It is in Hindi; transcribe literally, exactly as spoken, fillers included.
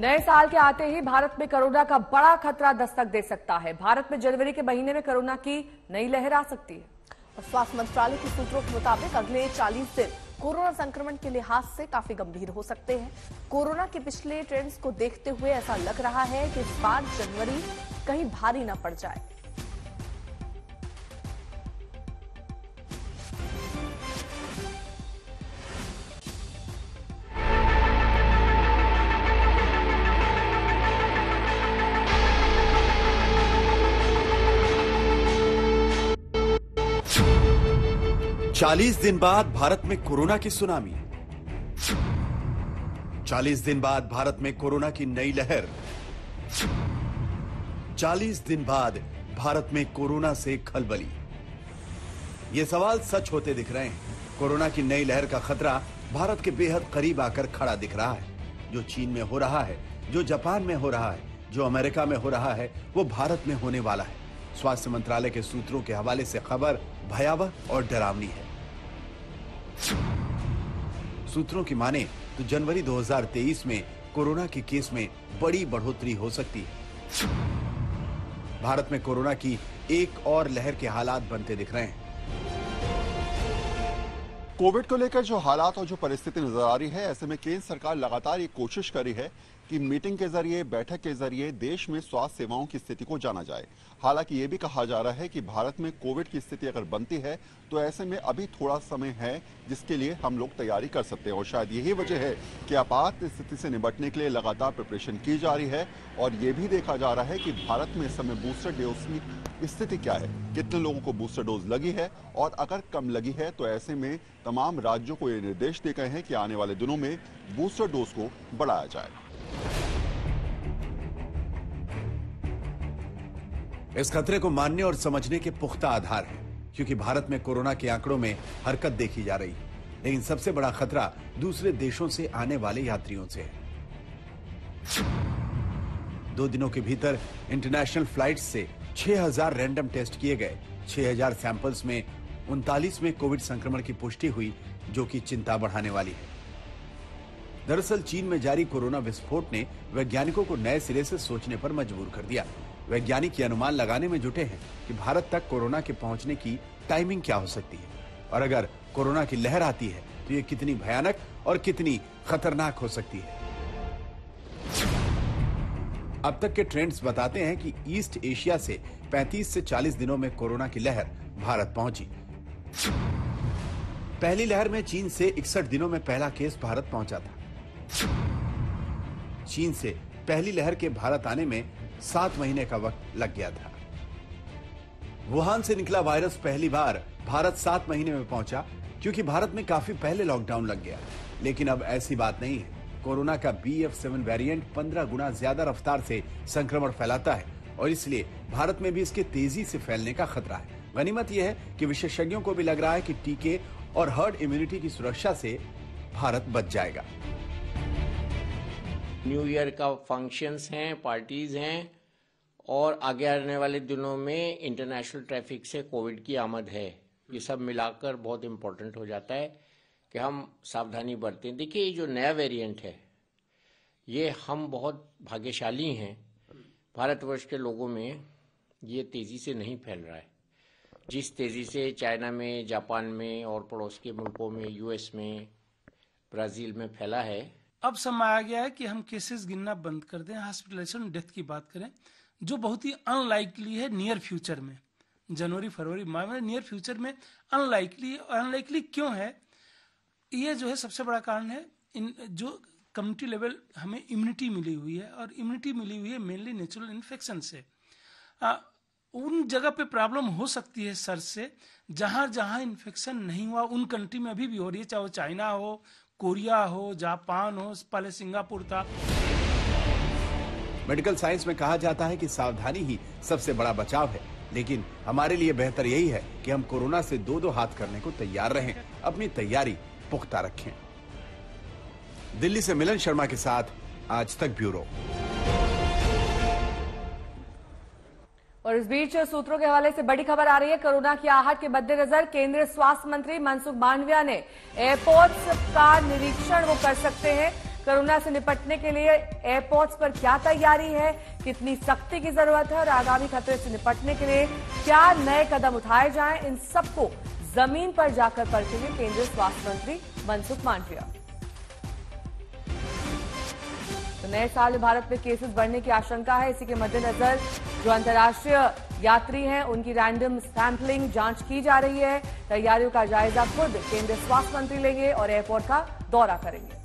नए साल के आते ही भारत में कोरोना का बड़ा खतरा दस्तक दे सकता है। भारत में जनवरी के महीने में कोरोना की नई लहर आ सकती है। स्वास्थ्य मंत्रालय के सूत्रों के मुताबिक अगले चालीस दिन कोरोना संक्रमण के लिहाज से काफी गंभीर हो सकते हैं। कोरोना के पिछले ट्रेंड्स को देखते हुए ऐसा लग रहा है कि इस बार जनवरी कहीं भारी न पड़ जाए। चालीस दिन बाद भारत में कोरोना की सुनामी। चालीस दिन बाद भारत में कोरोना की नई लहर। चालीस दिन बाद भारत में कोरोना से खलबली। ये सवाल सच होते दिख रहे हैं। कोरोना की नई लहर का खतरा भारत के बेहद करीब आकर खड़ा दिख रहा है। जो चीन में हो रहा है, जो जापान में हो रहा है, जो अमेरिका में हो रहा है, वो भारत में होने वाला है। स्वास्थ्य मंत्रालय के सूत्रों के हवाले से खबर भयावह और डरावनी है। सूत्रों की माने तो जनवरी दो हज़ार तेईस में कोरोना के केस में बड़ी बढ़ोतरी हो सकती है। भारत में कोरोना की एक और लहर के हालात बनते दिख रहे हैं। कोविड को लेकर जो हालात और जो परिस्थिति नजर आ रही है, ऐसे में केंद्र सरकार लगातार ये कोशिश कर रही है कि मीटिंग के जरिए, बैठक के जरिए देश में स्वास्थ्य सेवाओं की स्थिति को जाना जाए। हालांकि ये भी कहा जा रहा है कि भारत में कोविड की स्थिति अगर बनती है तो ऐसे में अभी थोड़ा समय है जिसके लिए हम लोग तैयारी कर सकते हैं, और शायद यही वजह है कि आपात स्थिति से निपटने के लिए लगातार प्रिपरेशन की जा रही है। और ये भी देखा जा रहा है कि भारत में इस समय बूस्टर डोज की स्थिति क्या है, कितने लोगों को बूस्टर डोज लगी है, और अगर कम लगी है तो ऐसे में तमाम राज्यों को ये निर्देश दिए गए हैं कि आने वाले दिनों में बूस्टर डोज को बढ़ाया जाए। इस खतरे को मानने और समझने के पुख्ता आधार है, क्योंकि भारत में कोरोना के आंकड़ों में हरकत देखी जा रही है। लेकिन सबसे बड़ा खतरा दूसरे देशों से आने वाले यात्रियों से है। दो दिनों के भीतर इंटरनेशनल फ्लाइट्स से छह हज़ार रैंडम टेस्ट किए गए। छह हज़ार सैंपल्स में उनतालीस में कोविड संक्रमण की पुष्टि हुई, जो कि चिंता बढ़ाने वाली है। दरअसल चीन में जारी कोरोना विस्फोट ने वैज्ञानिकों को नए सिरे से सोचने पर मजबूर कर दिया। वैज्ञानिक ये अनुमान लगाने में जुटे हैं कि भारत तक कोरोना के पहुंचने की टाइमिंग क्या हो सकती है, और अगर कोरोना की लहर आती है तो ये कितनी भयानक और कितनी खतरनाक हो सकती है। अब तक के ट्रेंड्स बताते हैं कि ईस्ट एशिया से पैंतीस से चालीस दिनों में कोरोना की लहर भारत पहुंची। पहली लहर में चीन से इकसठ दिनों में पहला केस भारत पहुंचा था। चीन से पहली लहर के भारत आने में सात महीने का वक्त लग गया था। वुहान से निकला वायरस पहली बार भारत सात महीने में पहुंचा, क्योंकि भारत में काफी पहले लॉकडाउन लग गया। लेकिन अब ऐसी बात नहीं है। कोरोना का बी एफ सेवन वेरिएंट पंद्रह गुना ज्यादा रफ्तार से संक्रमण फैलाता है, और इसलिए भारत में भी इसके तेजी से फैलने का खतरा है। गनीमत यह है कि विशेषज्ञों को भी लग रहा है कि टीके और हर्ड इम्यूनिटी की सुरक्षा से भारत बच जाएगा। न्यू ईयर का फंक्शंस हैं, पार्टीज हैं, और आगे आने वाले दिनों में इंटरनेशनल ट्रैफिक से कोविड की आमद है। ये सब मिलाकर बहुत इम्पोर्टेंट हो जाता है कि हम सावधानी बरतें। देखिए, ये जो नया वेरिएंट है, ये हम बहुत भाग्यशाली हैं, भारतवर्ष के लोगों में ये तेज़ी से नहीं फैल रहा है जिस तेज़ी से चाइना में, जापान में और पड़ोस के मुल्कों में, यूएस में, ब्राज़ील में फैला है। अब समय आ गया है कि हम केसेस गिनना बंद कर दें, हॉस्पिटलाइजेशन डेथ की बात करें, जो बहुत ही अनलाइकली है नियर फ्यूचर में। जनवरी, फरवरी, मार्च में, नियर फ्यूचर में अनलाइकली अनलाइकली क्यों है? ये जो है सबसे बड़ा कारण है इन जो कम्युनिटी लेवल हमें इम्यूनिटी मिली हुई है, और इम्यूनिटी मिली हुई है मेनली नेचुरल इन्फेक्शन से। आ, उन जगह पे प्रॉब्लम हो सकती है सर से जहाँ जहाँ इन्फेक्शन नहीं हुआ, उन कंट्री में अभी भी हो रही है, चाहे वो चाइना हो, कोरिया हो, जापान हो, पहले सिंगापुर था। मेडिकल साइंस में कहा जाता है कि सावधानी ही सबसे बड़ा बचाव है, लेकिन हमारे लिए बेहतर यही है कि हम कोरोना से दो दो हाथ करने को तैयार रहें, अपनी तैयारी पुख्ता रखें। दिल्ली से मिलन शर्मा के साथ आज तक ब्यूरो। और इस बीच सूत्रों के हवाले से बड़ी खबर आ रही है। कोरोना की आहट के मद्देनजर केंद्रीय स्वास्थ्य मंत्री मनसुख मांडविया ने एयरपोर्ट्स का निरीक्षण वो कर सकते हैं। कोरोना से निपटने के लिए एयरपोर्ट्स पर क्या तैयारी है, कितनी सख्ती की जरूरत है और आगामी खतरे से निपटने के लिए क्या नए कदम उठाए जाएं, इन सबको जमीन पर जाकर परखेंगे केंद्रीय स्वास्थ्य मंत्री मनसुख मांडविया। तो नए साल में भारत में केसेस बढ़ने की आशंका है। इसी के मद्देनजर जो अंतर्राष्ट्रीय यात्री हैं उनकी रैंडम सैंपलिंग जांच की जा रही है। तैयारियों का जायजा खुद केंद्रीय स्वास्थ्य मंत्री लेंगे और एयरपोर्ट का दौरा करेंगे।